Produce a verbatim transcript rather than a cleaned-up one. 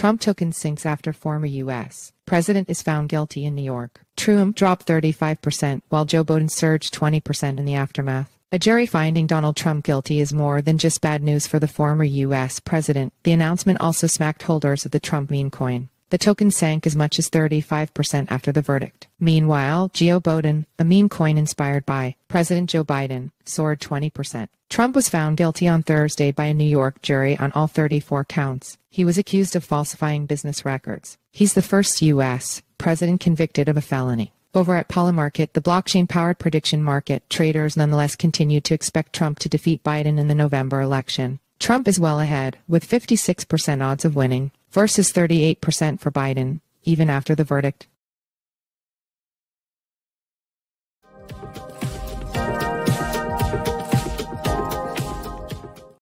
Trump token sinks after former U S president is found guilty in New York. Trump dropped thirty-five percent, while Joe Biden surged twenty percent in the aftermath. A jury finding Donald Trump guilty is more than just bad news for the former U S president. The announcement also smacked holders of the Trump meme coin. The token sank as much as thirty-five percent after the verdict. Meanwhile, Boden, a meme coin inspired by President Joe Biden, soared twenty percent. Trump was found guilty on Thursday by a New York jury on all thirty-four counts. He was accused of falsifying business records. He's the first U S president convicted of a felony. Over at Polymarket, the blockchain-powered prediction market, traders nonetheless continue to expect Trump to defeat Biden in the November election. Trump is well ahead, with fifty-six percent odds of winning, versus thirty-eight percent for Biden, even after the verdict.